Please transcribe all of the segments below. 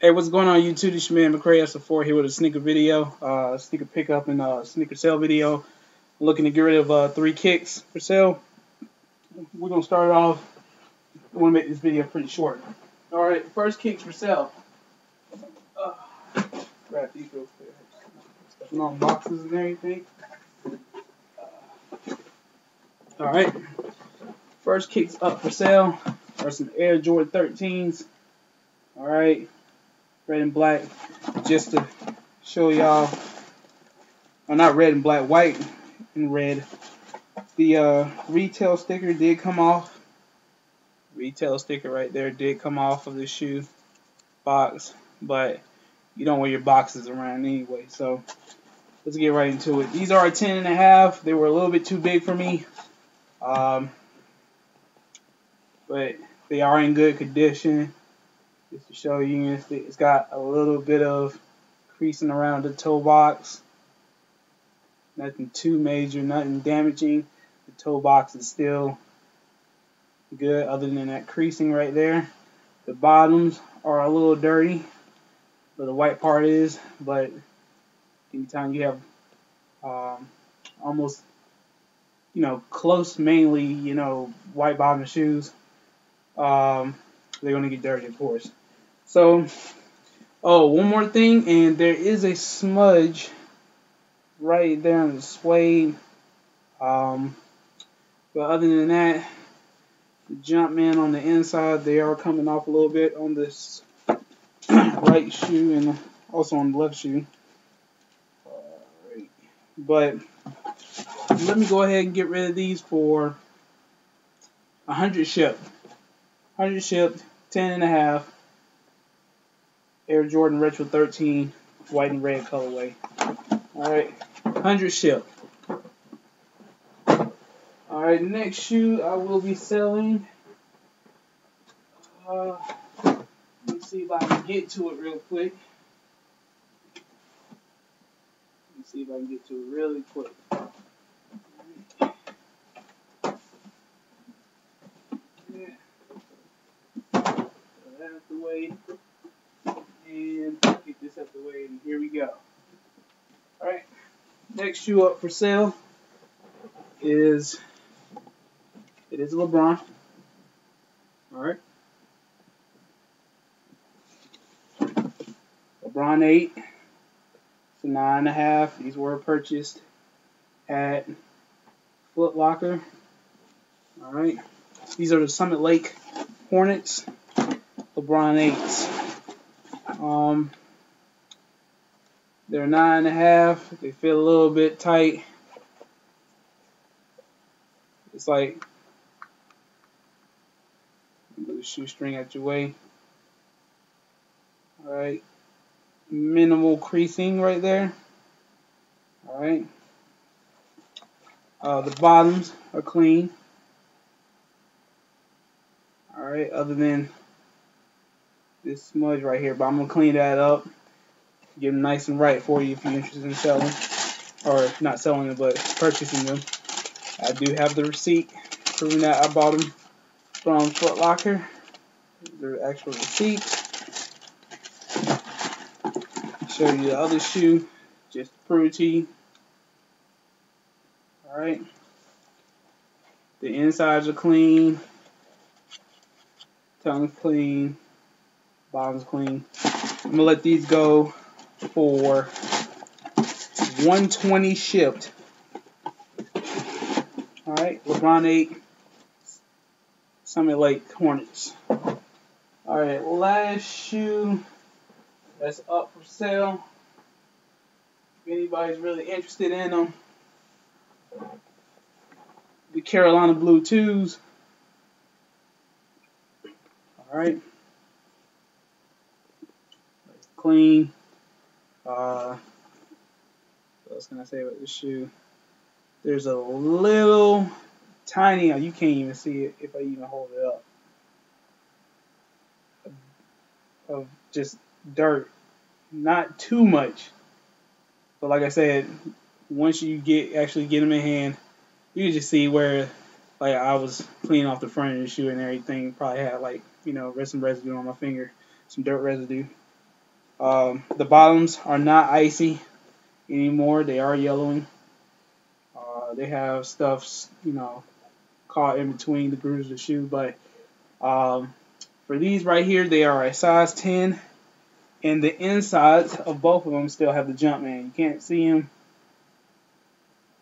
Hey, what's going on YouTube? This your man McCray SF4 here with a sneaker video, sneaker pickup and sneaker sale video. Looking to get rid of 3 kicks for sale. We're going to start it off. I want to make this video pretty short. Alright, first kicks for sale. Grab these real quick. Putting on boxes and everything. Alright, first kicks up for sale are some Air Jordan 13s. Alright. Red and black, just to show y'all, or not red and black, white and red. The retail sticker did come off. Retail sticker right there did come off of the shoe box, but you don't wear your boxes around anyway. So let's get right into it. These are a 10.5. They were a little bit too big for me, but they are in good condition. Just to show you, it's got a little bit of creasing around the toe box. Nothing too major, nothing damaging. The toe box is still good other than that creasing right there. The bottoms are a little dirty, but the white part is, but anytime you have almost, you know, close mainly, you know, white bottom shoes, they're going to get dirty, of course. So, oh, one more thing, and there is a smudge right there on the suede. But other than that, the Jumpman on the inside, they are coming off a little bit on this right shoe and also on the left shoe. All right. But let me go ahead and get rid of these for 100 shipped. 100 shipped, 10.5. Air Jordan Retro 13, white and red colorway. Alright, 100 ship. Alright, next shoe I will be selling. Let's see if I can get to it real quick. Let's see if I can get to it really quick. All right. Yeah. So that's the way. And get this out of the way, and here we go. Alright, next shoe up for sale is, it is LeBron. Alright. LeBron 8. It's a 9.5. These were purchased at Foot Locker. Alright. These are the Summit Lake Hornets. LeBron 8s. They're 9.5. They feel a little bit tight. It's like a little shoestring at your way. All right, minimal creasing right there. All right, the bottoms are clean. All right, other than this smudge right here, but I'm gonna clean that up, get them nice and right for you if you're interested in selling, or not selling them, but purchasing them. I do have the receipt proving that I bought them from Foot Locker. Their actual receipt. Show you the other shoe, just to prove it to you. All right, the insides are clean, tongue's clean. Bottom's clean. I'm gonna let these go for 120 shipped. All right, LeBron 8, Summit Lake Hornets. All right, last shoe that's up for sale. If anybody's really interested in them, the Carolina Blue 2s. All right. Clean. What else can I say about this shoe? There's a little tiny, you can't even see it if I even hold it up, of just dirt. Not too much, but like I said, once you actually get them in hand, you can just see where, like, I was cleaning off the front of the shoe and everything. Probably had, like, you know, some residue on my finger, some dirt residue. The bottoms are not icy anymore. They are yellowing. They have stuff, you know, caught in between the grooves of the shoe. But for these right here, they are a size 10. And the insides of both of them still have the jump, man. You can't see them.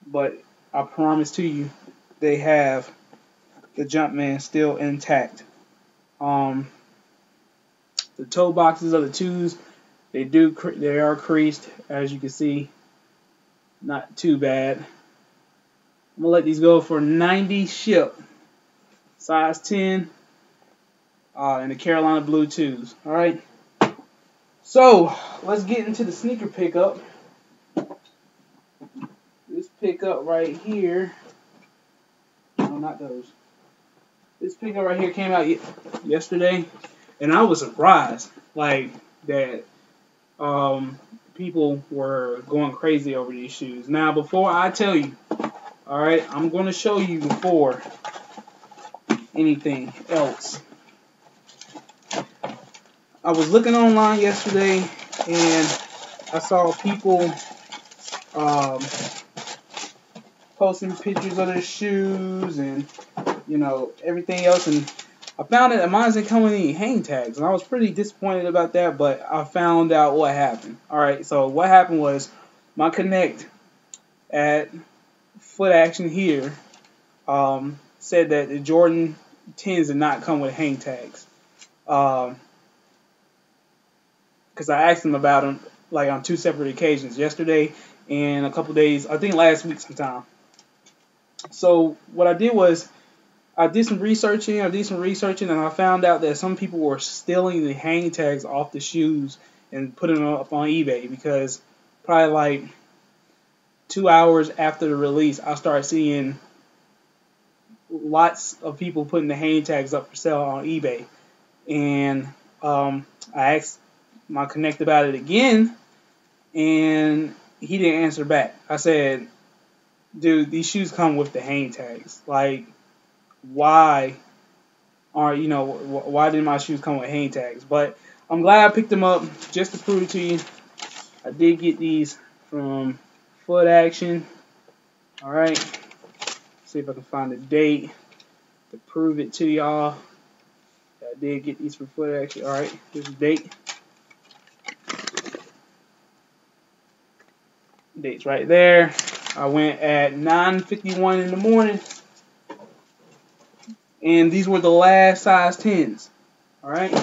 But I promise to you, they have the Jumpman still intact. The toe boxes of the twos, they are creased, as you can see. Not too bad. I'm gonna let these go for 90 ship, size 10, and the Carolina Blue twos. All right. So let's get into the sneaker pickup. This pickup right here. No, not those. This pickup right here came out yesterday, and I was surprised, like, that people were going crazy over these shoes. Now, before I tell you, all right, I'm going to show you before anything else. I was looking online yesterday, and I saw people posting pictures of their shoes and, you know, everything else, and I found that mine didn't come with any hang tags, and I was pretty disappointed about that, but I found out what happened. Alright, so what happened was my Connect at Foot Action here said that the Jordan 10s did not come with hang tags, because I asked them about them, like, on two separate occasions, yesterday and a couple days, I think last week sometime. So what I did was I did some researching, and I found out that some people were stealing the hang tags off the shoes and putting them up on eBay, because probably like 2 hours after the release, I started seeing lots of people putting the hang tags up for sale on eBay. And I asked my Connect about it again, and he didn't answer back. I said, dude, these shoes come with the hang tags. Like, why are, you know, why did my shoes come with hang tags? But I'm glad I picked them up just to prove it to you. I did get these from Foot Action. All right, see if I can find a date to prove it to y'all. I did get these from Foot Action. All right, here's the date. Date's right there. I went at 9:51 in the morning. And these were the last size 10s. Alright.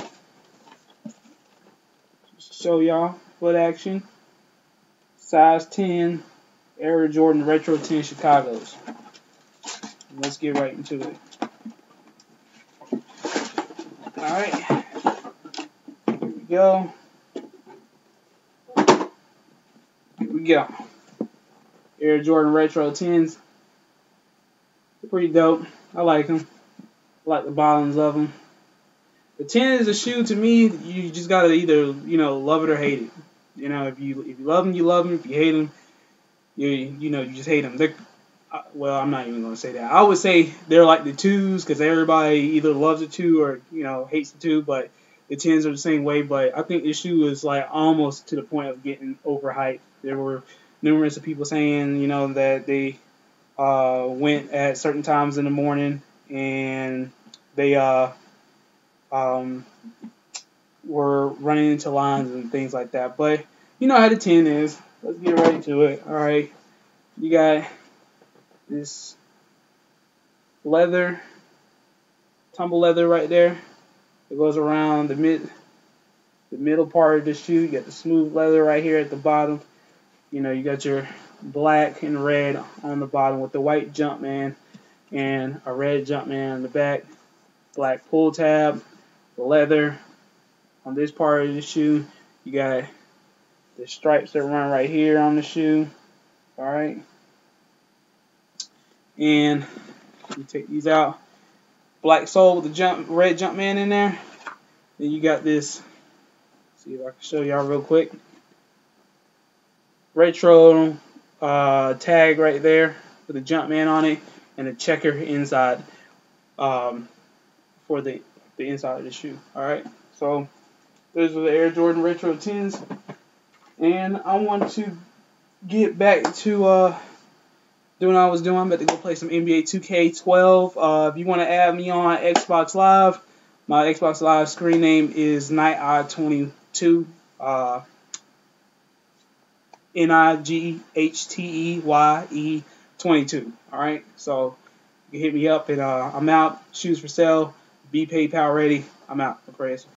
Show y'all. Foot Action. Size 10. Air Jordan Retro 10 Chicago's. Let's get right into it. Alright. Here we go. Here we go. Air Jordan Retro 10s. They're pretty dope. I like them. Like the bottoms of them. The 10 is a shoe to me. You just gotta either, you know, love it or hate it. You know, if you love them, you love them. If you hate them, you know, you just hate them. Well, I'm not even gonna say that. I would say they're like the twos, because everybody either loves the two or, you know, hates the two. But the 10s are the same way. But I think this shoe is like almost to the point of getting overhyped. There were numerous of people saying, you know, that they went at certain times in the morning, and they were running into lines and things like that. But you know how the 10 is. Let's get right to it. All right, you got this leather, tumble leather right there. It goes around the middle part of the shoe. You got the smooth leather right here at the bottom. You know, you got your black and red on the bottom with the white Jumpman, and a red Jumpman on the back, black pull tab, leather on this part of the shoe. You got the stripes that run right here on the shoe. All right, and you take these out. Black sole with the red Jumpman in there. Then you got this. See if I can show y'all real quick. Retro tag right there with the Jumpman on it, and a checker inside for the inside of the shoe. All right, so Those are the Air Jordan Retro XIIIs. And I want to get back to doing what I was doing. I'm about to go play some NBA 2K12. If you want to add me on Xbox Live, my Xbox Live screen name is NightEye22. NightEye22. Alright, so you can hit me up, and I'm out. Shoes for sale. Be PayPal ready. I'm out. McCray SF4.